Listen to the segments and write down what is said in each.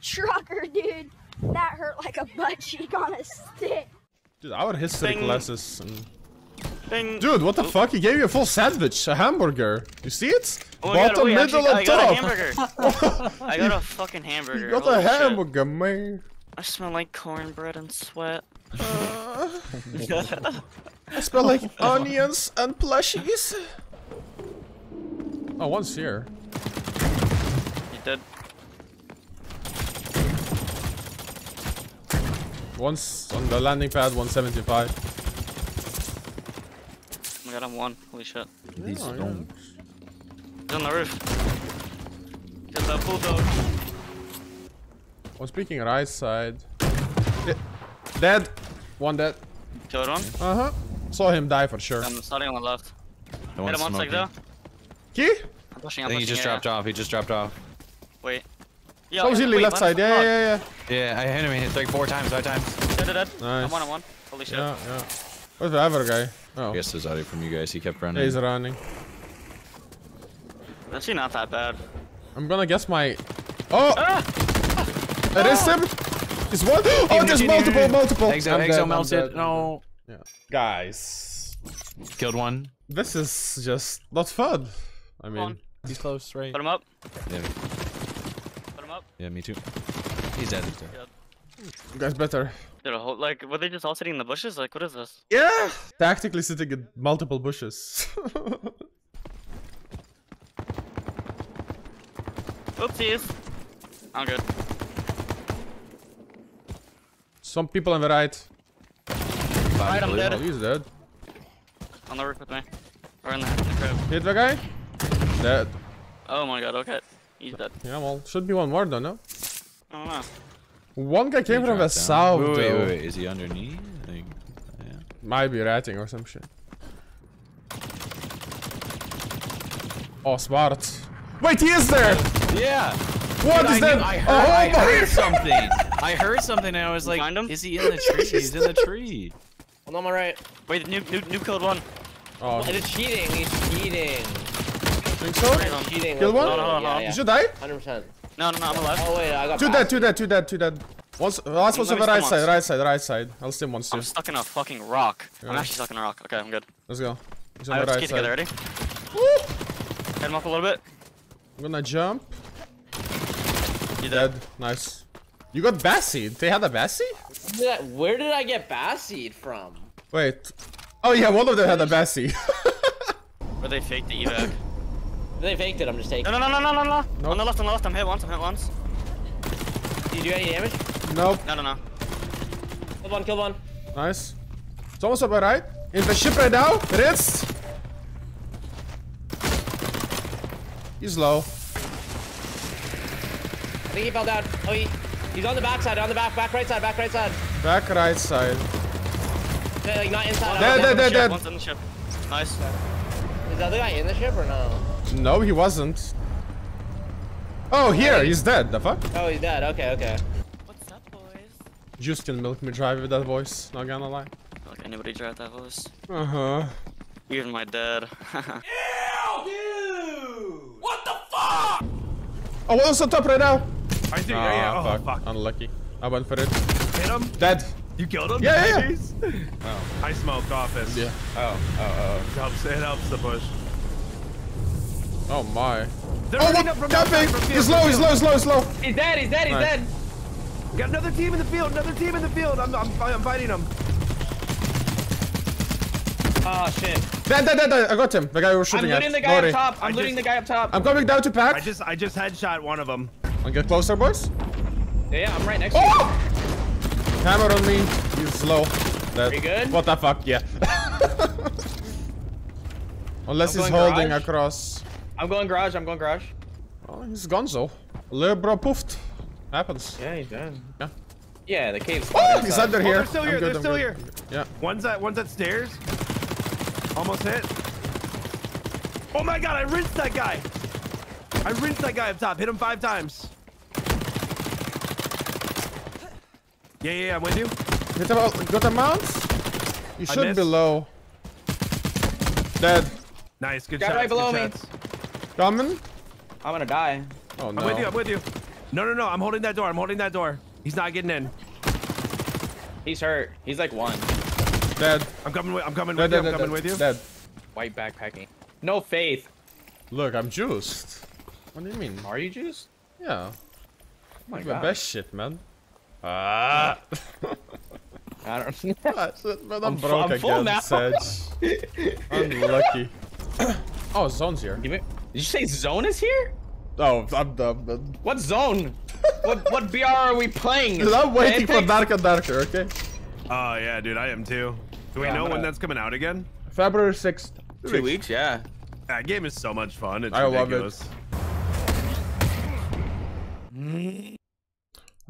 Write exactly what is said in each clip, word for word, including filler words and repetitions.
trucker, dude. That hurt like a butt cheek on a stick. Dude, our history Ding. classes and... Ding. Dude, what the fuck? He gave you a full sandwich, a hamburger. You see it? Oh, Bottom, wait, middle, actually, and top. I got a hamburger. I got a fucking hamburger. You got Holy a hamburger, shit. man. I smell like cornbread and sweat. Uh, I smell like onions and plushies. Oh, one's here. You dead. One's on the landing pad, one seventy-five. Oh my god, I'm one. Holy shit. These oh, don't. He's on the roof. There's a bulldog. I was peeking right side. Dead. One dead. Killed one? Uh huh. Saw him die for sure. I'm starting on the left. No Hit him once like that. Key? I'm pushing, I'm I think he just dropped off. He just dropped off. Wait. Yeah, so wait, left side, yeah, yeah, yeah. Yeah, I hit him, he hit like four times, five times. Dead, dead, dead. Nice. I'm one on one. Holy shit. Yeah, yeah. Where's the other guy? Oh. I guess there's audio from you guys, he kept running. Yeah, he's running. That's actually not that bad. I'm gonna guess my... Oh! Ah! It is him! It's one! Oh, there's multiple, multiple! Exo, Exo melted, no. Yeah. Guys. Killed one. This is just not fun. I mean... He's close, right? Put him up. Yeah. Yeah, me too. He's dead. Yeah. You guys better. Dude, whole, like, were they just all sitting in the bushes? Like, what is this? Yeah! Tactically sitting in multiple bushes. Oopsies. I'm good. Some people on the right. Right, I'm dead. Oh, he's dead. On the roof with me. Or in the, in the crib. Hit the guy? Dead. Oh my god, okay. He's dead. Yeah, well, should be one more though, no? I don't know. One guy came from the south. Wait, wait, wait, wait, is he underneath? Like, yeah. Might be ratting or some shit. Oh, smart. Wait, he is there! Yeah! What Dude, is I that? Knew, I heard, oh, I heard something. I heard something and I was like, is he in the tree? He's in the tree. Well, on my right. Wait, new, new, new killed one. Oh. He's cheating, he's cheating. Think so? Kill one? No, no, no, no. Yeah, yeah. You should die? one hundred percent. No, no, no, I'm alive. Oh, wait, I got Two dead, two dead, two dead, two dead. Last one's on the right side, right side, right side. I'll stim once too. I'm stuck in a fucking rock. Yeah. I'm actually stuck in a rock. Okay, I'm good. Let's go. He's on the right side. Let's get together, ready? Woo! Head him up a little bit. I'm gonna jump. You dead. dead. Nice. You got Bassied. They had a Bassied? Where did I get Bassied from? Wait. Oh, yeah, one of them had a Bassied. Where they faked the evac. They faked it, I'm just taking it. No, no, no, no, no, no, no. On the left, on the left, I'm hit once, I'm hit once. Did you do any damage? Nope. No, no, no. Kill one, kill one. Nice. It's almost up, right? In the ship right now. It is. He's low. I think he fell down. Oh, he, he's on the back side, on the back, back right side, back right side. Back right side. Okay, like not inside. Dead, dead, dead, dead. One's in the ship. Nice. Is the other guy in the ship or no? No, he wasn't. Oh, here, hey. He's dead. The fuck? Oh, he's dead. Okay, okay. What's up, boys? Just can milk me drive with that voice. Not gonna lie. Like anybody drive that voice? Uh huh. Even my dad. Ew! What the fuck? Oh, what's on top right now? I think. Oh, yeah, yeah. Oh, fuck. fuck. Unlucky. I went for it. Hit him. Dead. You killed him? Yeah, yeah. yeah. Oh. I smoked office. Yeah. Oh, oh, oh. It helps. It helps the bush. Oh my. They're oh, what? From camping! From he's low, he's low, he's low, he's low. He's dead, he's dead, he's nice. dead. We got another team in the field, another team in the field. I'm, I'm, I'm fighting him. Oh shit. Dead, dead, dead, dead. I got him. The guy we were shooting at. I'm looting at. the guy Lordy. up top. I'm I looting just, the guy up top. I'm coming down to pack. I just, I just headshot one of them. Wanna get closer, boys? Yeah, yeah, I'm right next oh! to you. Hammer on me. He's low. Dead. You good? What the fuck? Yeah. Unless I'm he's holding garage. across. I'm going garage, I'm going garage. Oh, he's gonzo. Libra poofed. Happens. Yeah, he's dead. Yeah. Yeah, the cave's Oh, he's under here. Oh, they're still here, good, they're still here. Yeah. One's at, one's at stairs. Almost hit. Oh my god, I rinsed that guy. I rinsed that guy up top. Hit him five times. Yeah, yeah, yeah, I'm with you. Hit him out. Got the mounts? You should be low. Dead. Nice, good shot. Got right below me. Coming? I'm gonna die. Oh no. I'm with you, I'm with you. No, no, no. I'm holding that door. I'm holding that door. He's not getting in. He's hurt. He's like one. Dead. I'm coming with, I'm coming dead, with dead, you. I'm dead, coming dead, with you. Dead. White backpacking. No faith. Look, I'm juiced. What do you mean? Are you juiced? Yeah. Oh my That's god. The best shit, man. Ah. I don't know. I'm, I'm broke again, Sedge. Unlucky. Oh, Zone's here. Give me... Did you say Zone is here? Oh, I'm dumb. Man. What Zone? what what B R are we playing? I'm waiting for Darker Darker, okay? Oh, yeah, dude, I am too. Do we yeah, know gonna... when that's coming out again? February sixth. Two, Two weeks. weeks, yeah. That game is so much fun. It's I ridiculous. love it.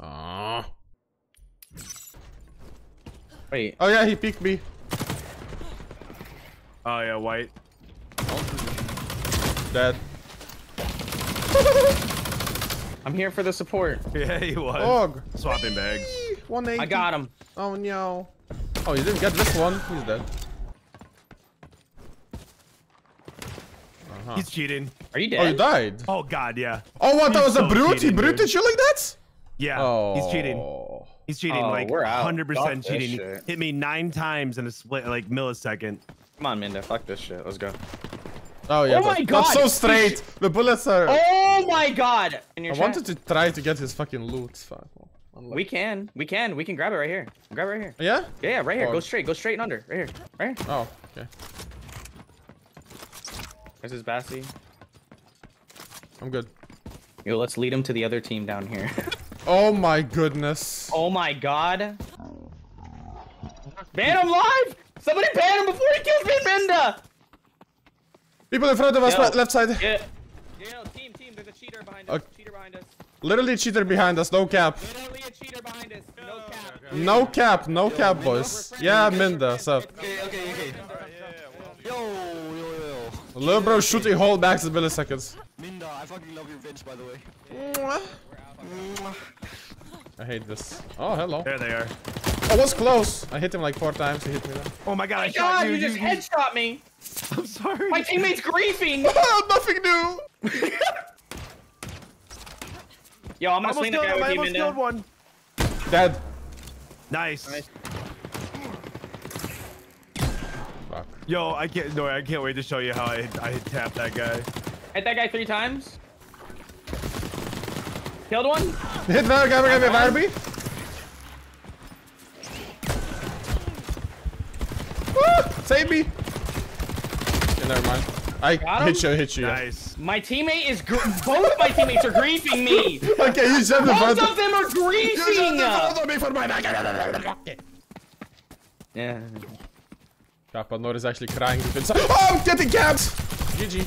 Aww. Wait. Oh, yeah, he peeked me. Oh, yeah, white. Dead. I'm here for the support. Yeah, he was. Og. Swapping bags. one eighty. I got him. Oh, no. Oh, you didn't get this one. He's dead. Uh-huh. He's cheating. Are you dead? Oh, you died. Oh, God, yeah. Oh, what? He's that was so a brute? He bruted you like that? Yeah. Oh. He's cheating. He's cheating oh, like one hundred percent cheating. Hit me nine times in a split, like millisecond. Come on, Minda. Fuck this shit. Let's go. Oh, yeah. Oh, my God. That's so straight. The bullets are. Oh, my God. I track. wanted to try to get his fucking loot. We can. We can. We can grab it right here. Grab it right here. Yeah? Yeah, yeah right here. Oh. Go straight. Go straight and under. Right here. Right here. Oh, okay. Where's his Bassy? I'm good. Yo, let's lead him to the other team down here. Oh my goodness. Oh my god. Ban him live! Somebody ban him before he kills me, Minda! People in front of us, yo, left side. Yeah. Yo, team, team, there's a cheater behind us. Okay. Cheater behind us. Literally a cheater behind us, no cap. Literally a cheater behind us, no, no cap. Okay, okay. No cap, no yo, cap, Minda, boys. Yeah, Minda, so. Okay, okay, okay. Right, yeah, yeah, well, yo, yo, yo. Little bro shooting whole backs in milliseconds. Minda, I fucking love your bitch, by the way. Mwah. I hate this. Oh, hello. There they are. I was close. I hit him like four times. He hit me. There. Oh my god! I god, you, you just headshot me. I'm sorry. My teammate's griefing. Nothing new. Yo, I'm gonna swing the guy with you, Minda. I almost killed one. Dead. Nice. nice. Fuck. Yo, I can't. No, I can't wait to show you how I I tapped that guy. Hit that guy three times. Killed one? Hit another guy, we're gonna be a Woo! Save me! Yeah, never mind. I hit you, hit you. Nice. Yeah. My teammate is. Both my teammates are griefing me! Okay, you said the Both of them are griefing! Yeah. Kappa Nord is actually crying. Oh, I'm getting capped! G G.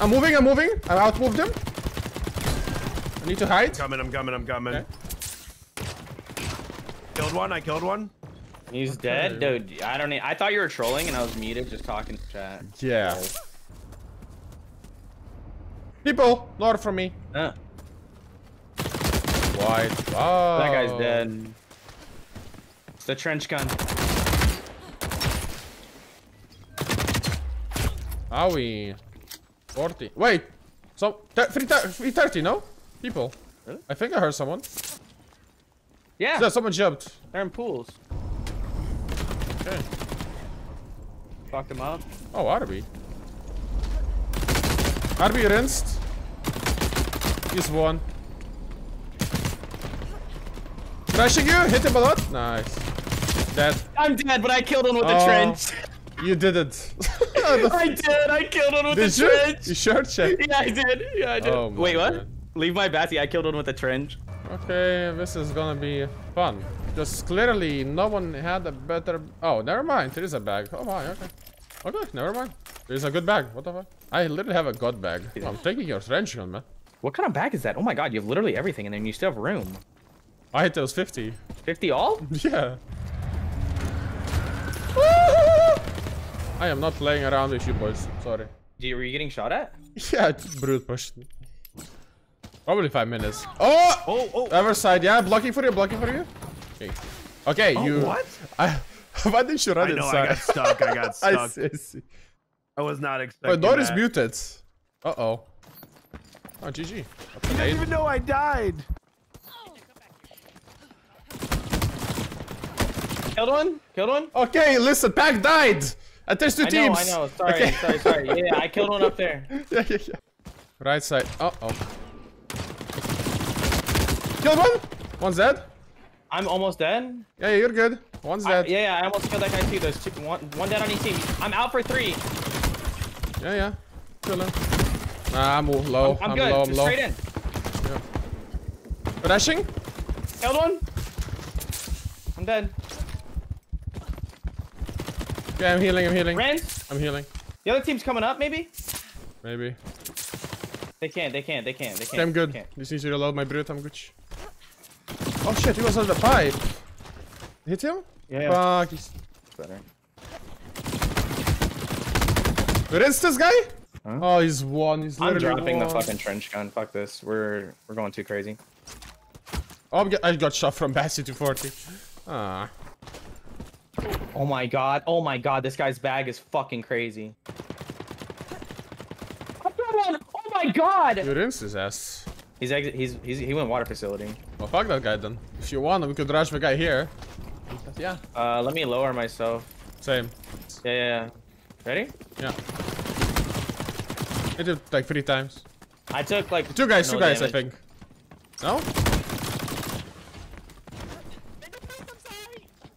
I'm moving, I'm moving. I outmoved him. I need to hide. I'm coming, I'm coming, I'm coming. Okay. Killed one, I killed one. He's dead? Dude, I don't need. I thought you were trolling and I was muted just talking to chat. Yeah. So. People, lord from me. Huh. Wide. Oh. That guy's dead. It's the trench gun. Are we? forty. Wait. So, three thirty, no? People. Really? I think I heard someone. Yeah. So someone jumped. They're in pools. Okay. Fucked them up. Oh, Arby. Arby rinsed. He's one. Crashing you? Hit him a lot? Nice. Dead. I'm dead, but I killed him with oh, the trench. You didn't. I did. I killed him with did the you? trench. You sure check? Yeah, I did. Yeah, I did. Oh, wait, what? Man. Leave my Bassy, I killed one with a trench. Okay, this is gonna be fun. Just clearly no one had a better... Oh, never mind, there is a bag. Oh my, okay. Okay, never mind. There is a good bag, what the fuck? I literally have a god bag. Oh, I'm taking your trench gun, man. What kind of bag is that? Oh my god, you have literally everything and then you still have room. I hit those fifty. fifty all? Yeah. I am not playing around with you boys, sorry. Were you getting shot at? Yeah, brute pushed me. Probably five minutes. Oh! Oh, oh! Other side, yeah, blocking for you, blocking for you. Okay, okay oh, you. What? I, why didn't you run I know, inside? I got stuck, I got stuck. I, see, I, see. I was not expecting. But door is muted. Uh oh. Oh, G G. You didn't even know I died. Killed one? Killed one? Okay, listen, Pack died! Attach two I teams! I know, I know, sorry, okay. sorry, sorry. Yeah, yeah, I killed one up there. Yeah, yeah, yeah. Right side. Uh oh. Killed one! One's dead. I'm almost dead. Yeah, you're good. One's dead. I, yeah, yeah, I almost killed that guy too. There's two, one, one dead on each team. I'm out for three. Yeah, yeah. Kill him. Nah, I'm low. I'm, I'm, I'm good. Low, I'm low. Straight in. Yeah. Rushing. Killed one. I'm dead. Okay, I'm healing. I'm healing. Ren? I'm healing. The other team's coming up, maybe? Maybe. They can't. They can't. They can't. They can't. I'm good. Can't. This needs to reload my brute. I'm good. Oh shit, he was on the pipe. Hit him? Yeah. Fuck. He's better. Where is this guy? Huh? Oh, he's one. He's literally I'm dropping one. The fucking trench gun. Fuck this. We're we're going too crazy. Oh, I got shot from Bassy to forty. Ah. Oh my god. Oh my god. This guy's bag is fucking crazy. I'm dead. Oh my god. You're in his ass. He's exit. He's, he's he went water facility. Well, fuck that guy then. If you want, we could rush the guy here. Yeah. Uh, let me lower myself. Same. Yeah, yeah, yeah. Ready? Yeah. I did like three times. I took like two guys. No two guys, damage. I think. No.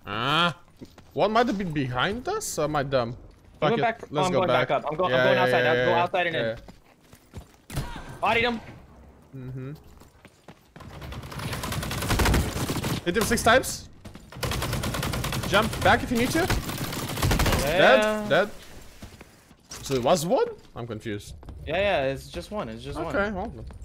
Ah. One might have been behind us. Or am I dumb? Fuck it. Back, Let's I'm go going back. back up. I'm, go, yeah, I'm going yeah, outside. Yeah, yeah, I'll go outside and yeah, yeah. in. Bodied him. Mm-hmm. Hit him six times. Jump back if you need to. Yeah. Dead, dead. So it was one? I'm confused. Yeah, yeah, it's just one. It's just okay, one. Okay, well.